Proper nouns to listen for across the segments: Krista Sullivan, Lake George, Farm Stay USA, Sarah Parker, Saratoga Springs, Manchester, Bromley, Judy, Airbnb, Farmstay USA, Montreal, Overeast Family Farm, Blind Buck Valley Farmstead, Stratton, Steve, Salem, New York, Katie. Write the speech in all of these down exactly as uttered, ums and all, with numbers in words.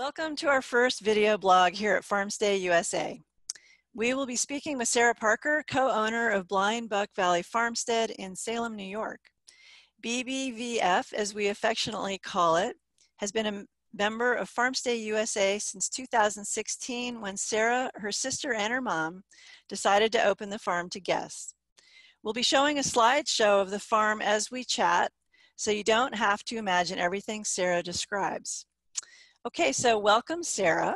Welcome to our first video blog here at Farmstay U S A. We will be speaking with Sarah Parker, co-owner of Blind Buck Valley Farmstead in Salem, New York. B B V F, as we affectionately call it, has been a member of Farmstay U S A since two thousand sixteen when Sarah, her sister, and her mom decided to open the farm to guests. We'll be showing a slideshow of the farm as we chat, so you don't have to imagine everything Sarah describes. Okay, so welcome, Sarah.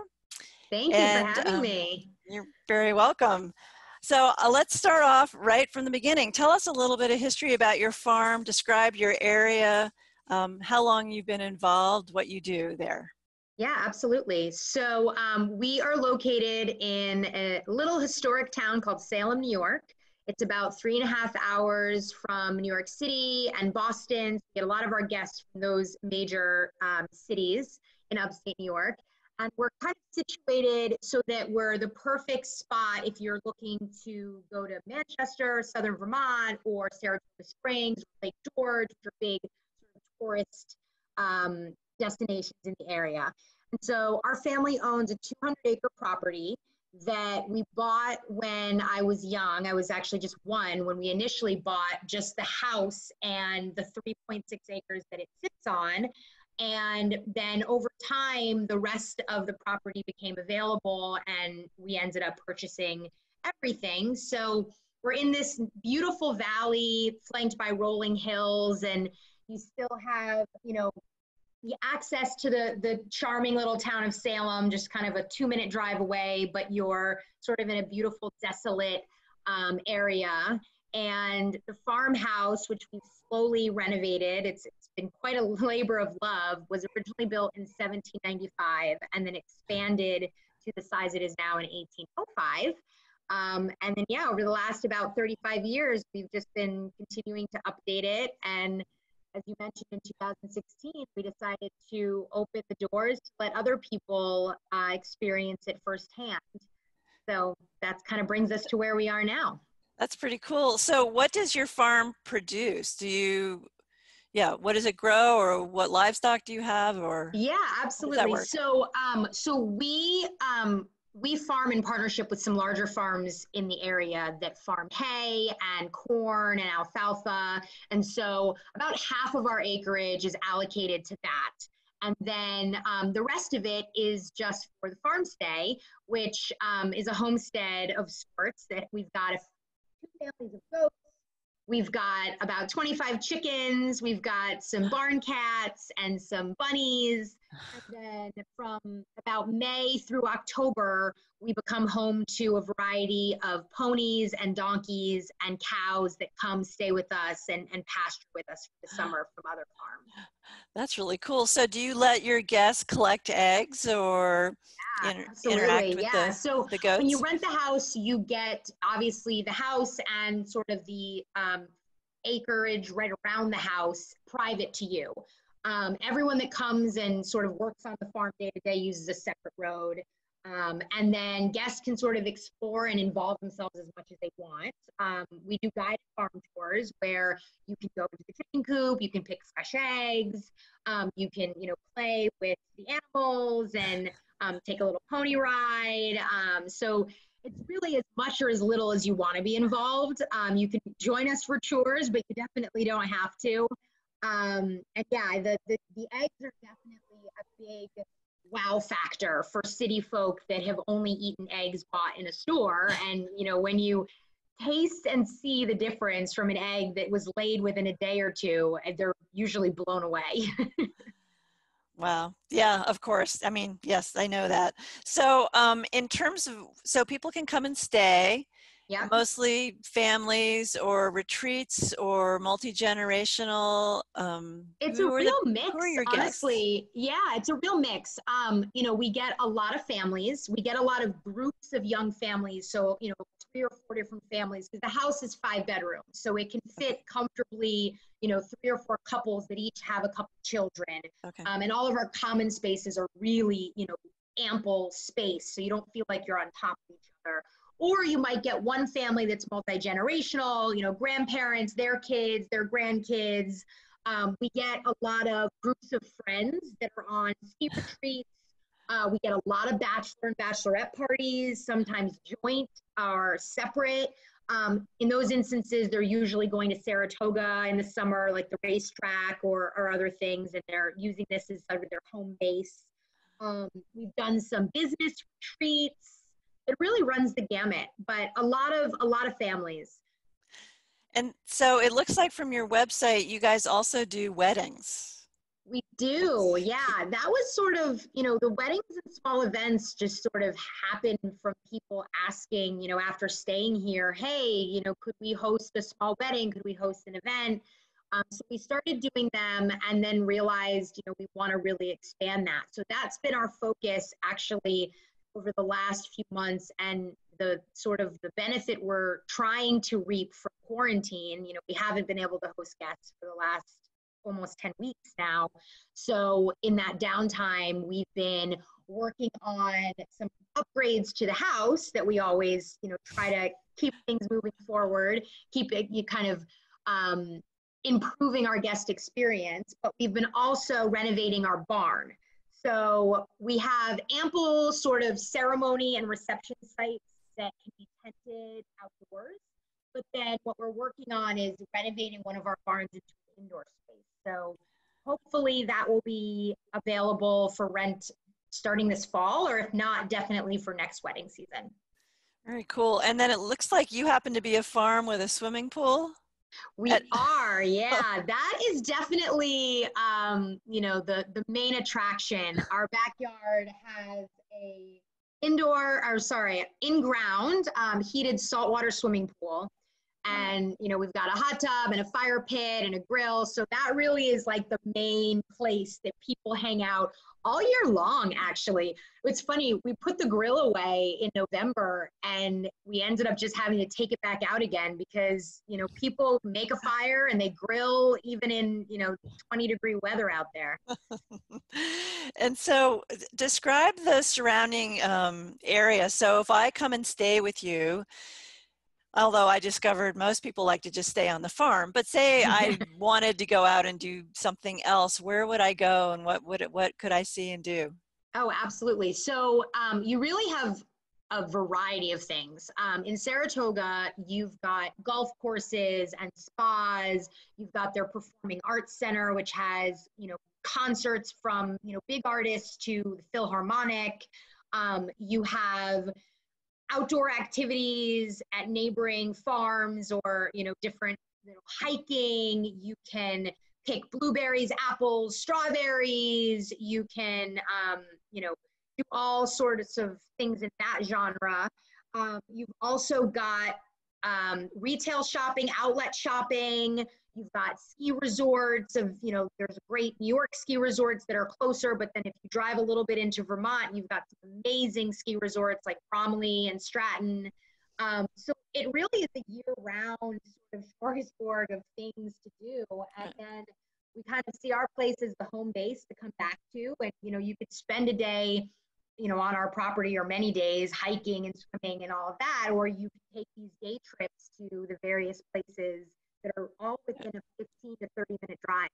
Thank you and, for having um, me. You're very welcome. So uh, let's start off right from the beginning. Tell us a little bit of history about your farm, describe your area, um, how long you've been involved, what you do there. Yeah, absolutely. So um, we are located in a little historic town called Salem, New York. It's about three and a half hours from New York City and Boston. We get a lot of our guests from those major um, cities in upstate New York. And we're kind of situated so that we're the perfect spot if you're looking to go to Manchester, southern Vermont, or Saratoga Springs, Lake George, for big sort of tourist um, destinations in the area. And so our family owns a two hundred acre property that we bought when I was young. I was actually just one when we initially bought just the house and the three point six acres that it sits on. And then over time, the rest of the property became available and we ended up purchasing everything. So we're in this beautiful valley flanked by rolling hills, and you still have, you know, the access to the, the charming little town of Salem, just kind of a two minute drive away, but you're sort of in a beautiful, desolate um, area. And the farmhouse, which we slowly renovated, it's, it's been quite a labor of love, was originally built in seventeen ninety-five and then expanded to the size it is now in eighteen oh five. Um, and then, yeah, over the last about thirty-five years, we've just been continuing to update it. And as you mentioned, in two thousand sixteen, we decided to open the doors to let other people uh, experience it firsthand. So that kind of brings us to where we are now. That's pretty cool. So what does your farm produce? Do you, yeah, what does it grow, or what livestock do you have, or? Yeah, absolutely. So, um, so we, um, we farm in partnership with some larger farms in the area that farm hay and corn and alfalfa. And so about half of our acreage is allocated to that. And then um, the rest of it is just for the farm stay, which um, is a homestead of sorts that we've got a families of goats. We've got about twenty-five chickens. We've got some barn cats and some bunnies. And then from about May through October, we become home to a variety of ponies and donkeys and cows that come stay with us and, and pasture with us for the summer from other farms. That's really cool. So do you let your guests collect eggs or yeah, inter absolutely. interact with yeah. the, so the goats? When you rent the house, you get obviously the house and sort of the um, acreage right around the house private to you. Um, everyone that comes and sort of works on the farm day to day uses a separate road. Um, and then guests can sort of explore and involve themselves as much as they want. Um, we do guided farm tours where you can go to the chicken coop, you can pick fresh eggs, um, you can, you know, play with the animals and um, take a little pony ride. Um, so it's really as much or as little as you want to be involved. Um, you can join us for tours, but you definitely don't have to. Um, and yeah, the, the, the eggs are definitely a big wow factor for city folk that have only eaten eggs bought in a store. And, you know, when you taste and see the difference from an egg that was laid within a day or two, they're usually blown away. Wow. Yeah, of course. I mean, yes, I know that. So um, in terms of, so people can come and stay. Yeah. Mostly families or retreats or multi-generational. Um, it's a real the, mix, honestly. Yeah, it's a real mix. Um, you know, we get a lot of families. We get a lot of groups of young families. So, you know, three or four different families, because the house is five bedrooms. So it can fit comfortably, you know, three or four couples that each have a couple children. Okay. Um, and all of our common spaces are really, you know, ample space. So you don't feel like you're on top of each other. Or you might get one family that's multi-generational, you know, grandparents, their kids, their grandkids. Um, we get a lot of groups of friends that are on ski retreats Uh, we get a lot of bachelor and bachelorette parties, sometimes joint or separate. Um, in those instances, they're usually going to Saratoga in the summer, like the racetrack or, or other things, and they're using this as sort of their home base. Um, we've done some business retreats. It really runs the gamut, but a lot of a lot of families. And so it looks like from your website, you guys also do weddings. We do, yeah. That was sort of, you know, the weddings and small events just sort of happen from people asking, you know, after staying here, hey, you know, could we host a small wedding? Could we host an event? Um, so we started doing them and then realized, you know, we want to really expand that. So that's been our focus actually over the last few months, and the sort of the benefit we're trying to reap from quarantine. You know, we haven't been able to host guests for the last almost ten weeks now. So in that downtime, we've been working on some upgrades to the house that we always, you know, try to keep things moving forward, keep it you kind of um, improving our guest experience. But we've been also renovating our barn. So we have ample sort of ceremony and reception sites that can be tented outdoors. But then what we're working on is renovating one of our barns into an indoor space. So hopefully that will be available for rent starting this fall, or if not, definitely for next wedding season. Very cool. And then it looks like you happen to be a farm with a swimming pool. We are, yeah. That is definitely, um, you know, the, the main attraction. Our backyard has a indoor, or sorry, in-ground um, heated saltwater swimming pool. And, you know, we've got a hot tub and a fire pit and a grill. So that really is like the main place that people hang out all year long, actually. It's funny, we put the grill away in November and we ended up just having to take it back out again because, you know, people make a fire and they grill even in, you know, twenty degree weather out there. And so describe the surrounding um, area. So if I come and stay with you, although I discovered most people like to just stay on the farm, but say I wanted to go out and do something else, where would I go and what would it, what could I see and do? Oh, absolutely. So um, you really have a variety of things. Um, in Saratoga, you've got golf courses and spas. You've got their Performing Arts Center, which has, you know, concerts from, you know, big artists to the Philharmonic. Um, you have outdoor activities at neighboring farms or, you know, different, you know, hiking. You can pick blueberries, apples, strawberries. You can, um, you know, do all sorts of things in that genre. Um, you've also got um, retail shopping, outlet shopping. You've got ski resorts of, you know, there's great New York ski resorts that are closer, but then if you drive a little bit into Vermont, you've got some amazing ski resorts like Bromley and Stratton. Um, so it really is a year-round sort of smorgasbord of things to do. And then we kind of see our place as the home base to come back to. And, you know, you could spend a day, you know, on our property or many days hiking and swimming and all of that, or you can take these day trips to the various places that are all within a fifteen to thirty minute drive.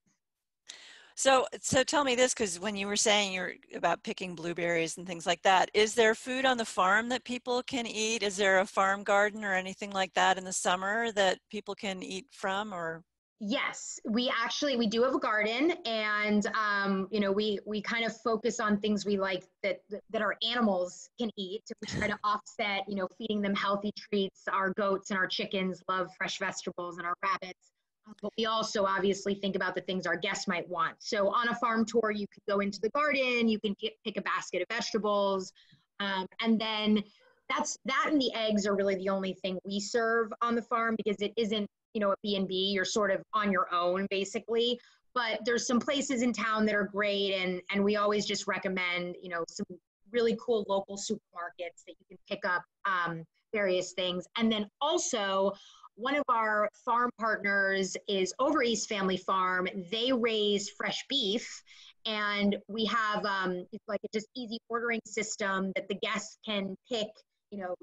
So, so tell me this, because when you were saying you're about picking blueberries and things like that, is there food on the farm that people can eat? Is there a farm garden or anything like that in the summer that people can eat from? Or yes, we actually we do have a garden, and um, you know, we we kind of focus on things we like that that our animals can eat. We try to offset, you know, feeding them healthy treats. Our goats and our chickens love fresh vegetables, and our rabbits. But we also obviously think about the things our guests might want. So on a farm tour, you can go into the garden, you can get, pick a basket of vegetables, um, and then that's that. And the eggs are really the only thing we serve on the farm because it isn't, you know, a B and B, you're sort of on your own basically, but there's some places in town that are great. And, and we always just recommend, you know, some really cool local supermarkets that you can pick up um, various things. And then also one of our farm partners is Overeast Family Farm. They raise fresh beef, and we have um, it's like a just easy ordering system that the guests can pick, you know,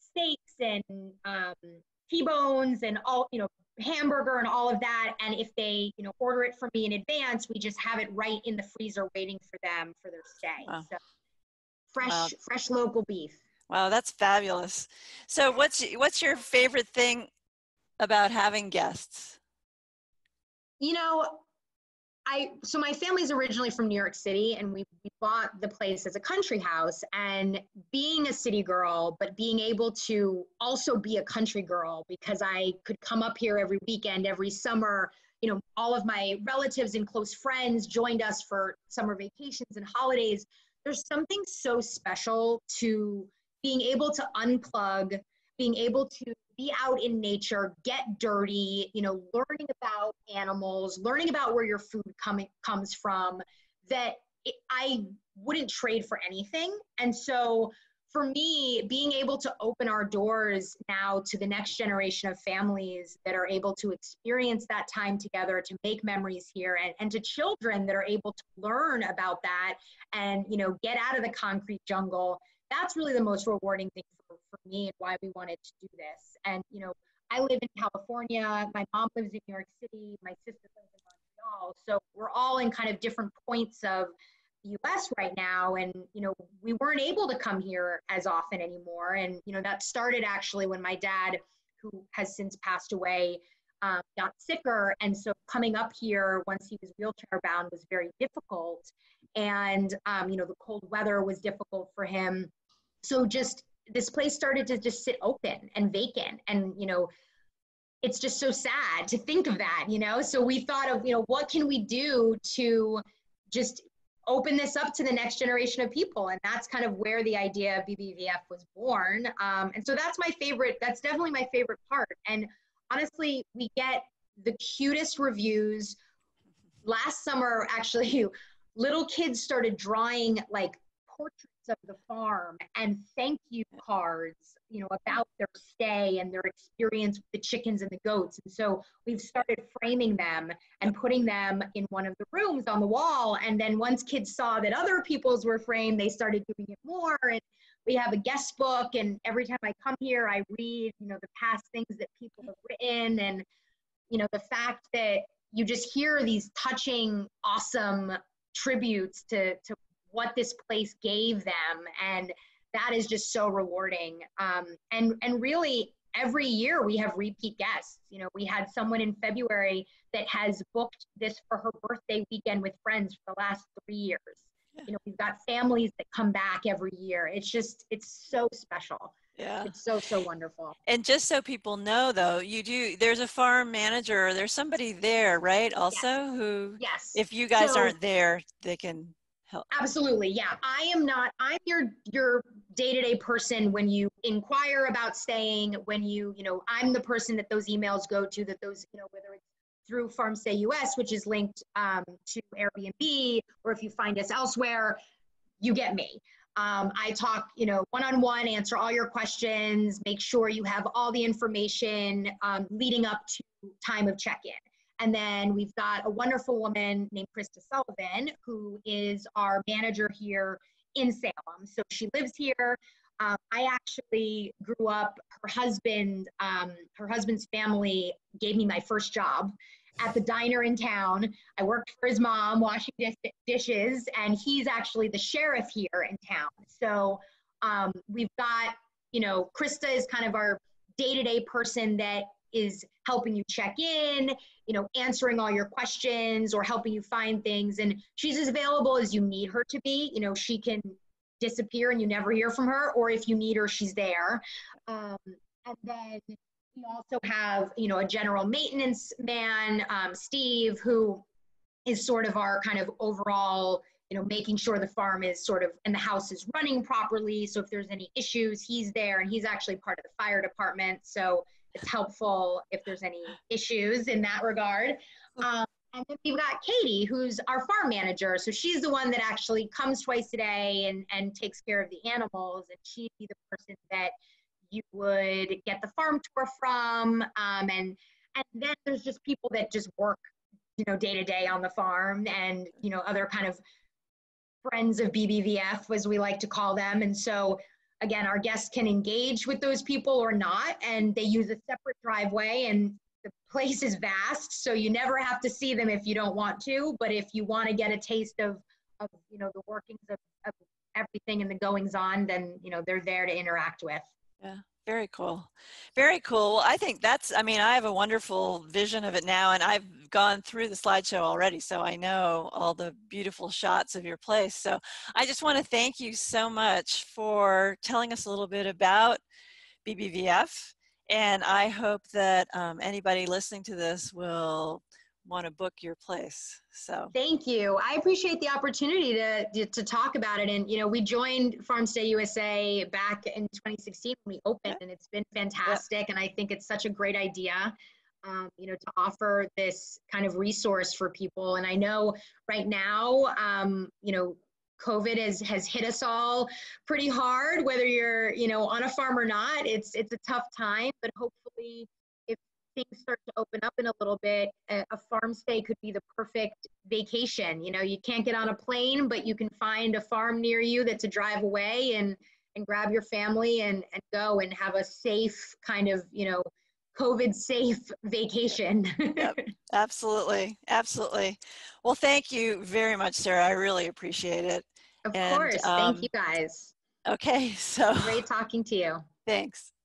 steaks and, um, T-bones and all, you know, hamburger and all of that. And if they, you know, order it from me in advance, we just have it right in the freezer waiting for them for their stay. Wow. So fresh, wow. fresh local beef. Wow, that's fabulous. So what's, what's your favorite thing about having guests? You know, I, so my family's originally from New York City, and we, we bought the place as a country house, and being a city girl, but being able to also be a country girl, because I could come up here every weekend, every summer, you know, all of my relatives and close friends joined us for summer vacations and holidays. There's something so special to being able to unplug, being able to be out in nature, get dirty, you know, learning about animals, learning about where your food com comes from, that it, I wouldn't trade for anything. And so for me, being able to open our doors now to the next generation of families that are able to experience that time together, to make memories here, and, and to children that are able to learn about that and, you know, get out of the concrete jungle, that's really the most rewarding thing for, for me, and why we wanted to do this. And, you know, I live in California, my mom lives in New York City, my sister lives in Montreal, so we're all in kind of different points of the U S right now, and, you know, we weren't able to come here as often anymore. And, you know, that started actually when my dad, who has since passed away, um, got sicker, and so coming up here once he was wheelchair bound was very difficult. And, um, you know, the cold weather was difficult for him. So just this place started to just sit open and vacant. And, you know, it's just so sad to think of that, you know? So we thought of, you know, what can we do to just open this up to the next generation of people? And that's kind of where the idea of B B V F was born. Um, and so that's my favorite, that's definitely my favorite part. And honestly, we get the cutest reviews. Last summer, actually, little kids started drawing like portraits of the farm and thank you cards, you know, about their stay and their experience with the chickens and the goats. And so we've started framing them and putting them in one of the rooms on the wall. And then once kids saw that other people's were framed, they started doing it more. And we have a guest book. And every time I come here, I read, you know, the past things that people have written. And, you know, the fact that you just hear these touching, awesome tributes to, to what this place gave them, and that is just so rewarding. Um, and, and really, every year we have repeat guests. You know, we had someone in February that has booked this for her birthday weekend with friends for the last three years. Yeah. You know, we've got families that come back every year. It's just, it's so special. Yeah. It's so, so wonderful. And just so people know, though, you do, there's a farm manager, or there's somebody there, right? Also, yes. who, yes. if you guys so, aren't there, they can help. Absolutely. Yeah. I am not, I'm your, your day-to-day person. When you inquire about staying, when you, you know, I'm the person that those emails go to, that those, you know, whether it's through Farmstay U S, which is linked um, to Airbnb, or if you find us elsewhere, you get me. Um, I talk, you know, one-on-one, answer all your questions, make sure you have all the information um, leading up to time of check-in. And then we've got a wonderful woman named Krista Sullivan, who is our manager here in Salem. So she lives here. Um, I actually grew up, her husband, um, her husband's family gave me my first job at the diner in town. I worked for his mom washing dish dishes, and he's actually the sheriff here in town. So um, we've got, you know, Krista is kind of our day-to-day person that is helping you check in, you know, answering all your questions or helping you find things. And she's as available as you need her to be. You know, she can disappear and you never hear from her, or if you need her, she's there. Um, and then we also have, you know, a general maintenance man, um, Steve, who is sort of our kind of overall, you know, making sure the farm is sort of, and the house is running properly. So if there's any issues, he's there, and he's actually part of the fire department. So it's helpful if there's any issues in that regard. Um, and then we've got Katie, who's our farm manager. So she's the one that actually comes twice a day and, and takes care of the animals. And she'd be the person that you would get the farm tour from. Um, and, and then there's just people that just work, you know, day to day on the farm, and, you know, other kind of friends of B B V F, as we like to call them. And so, again, our guests can engage with those people or not, and they use a separate driveway, and the place is vast, so you never have to see them if you don't want to. But if you want to get a taste of, of you know, the workings of, of everything and the goings on, then, you know, they're there to interact with. Yeah. Very cool. Very cool. I think that's, I mean, I have a wonderful vision of it now, and I've gone through the slideshow already, so I know all the beautiful shots of your place. So I just want to thank you so much for telling us a little bit about B B V F. And I hope that um, anybody listening to this will want to book your place. So thank you. I appreciate the opportunity to, to talk about it. And, you know, we joined Farmstay U S A back in twenty sixteen when we opened, and it's been fantastic. And I think it's such a great idea, um, you know, to offer this kind of resource for people. And I know right now, um, you know, COVID has, has hit us all pretty hard, whether you're, you know, on a farm or not. It's, it's a tough time, but hopefully if things start to open up in a little bit, a, a farm stay could be the perfect vacation. You know, you can't get on a plane, but you can find a farm near you that's a drive away, and, and grab your family and, and go and have a safe kind of, you know, COVID safe vacation. Yep, absolutely. Absolutely. Well, thank you very much, Sarah. I really appreciate it. Of and, course. Um, thank you guys. Okay. So great talking to you. Thanks.